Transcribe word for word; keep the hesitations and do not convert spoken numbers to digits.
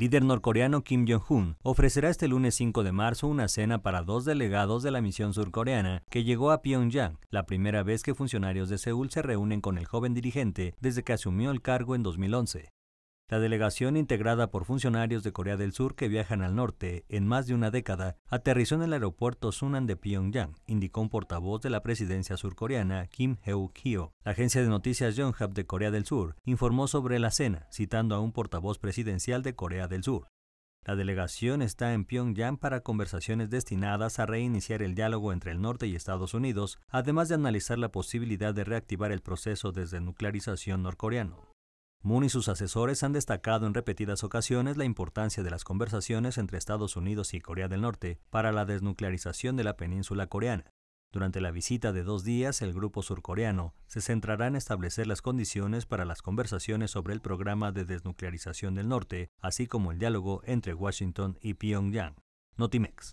El líder norcoreano Kim Jong-un ofrecerá este lunes cinco de marzo una cena para dos delegados de la misión surcoreana que llegó a Pyongyang, la primera vez que funcionarios de Seúl se reúnen con el joven dirigente desde que asumió el cargo en dos mil once. La delegación, integrada por funcionarios de Corea del Sur que viajan al norte en más de una década, aterrizó en el aeropuerto Sunan de Pyongyang, indicó un portavoz de la presidencia surcoreana, Kim Eui-kyeom. La agencia de noticias Yonhap de Corea del Sur informó sobre la cena, citando a un portavoz presidencial de Corea del Sur. La delegación está en Pyongyang para conversaciones destinadas a reiniciar el diálogo entre el norte y Estados Unidos, además de analizar la posibilidad de reactivar el proceso de desnuclearización norcoreano. Moon y sus asesores han destacado en repetidas ocasiones la importancia de las conversaciones entre Estados Unidos y Corea del Norte para la desnuclearización de la península coreana. Durante la visita de dos días, el grupo surcoreano se centrará en establecer las condiciones para las conversaciones sobre el programa de desnuclearización del norte, así como el diálogo entre Washington y Pyongyang. Notimex.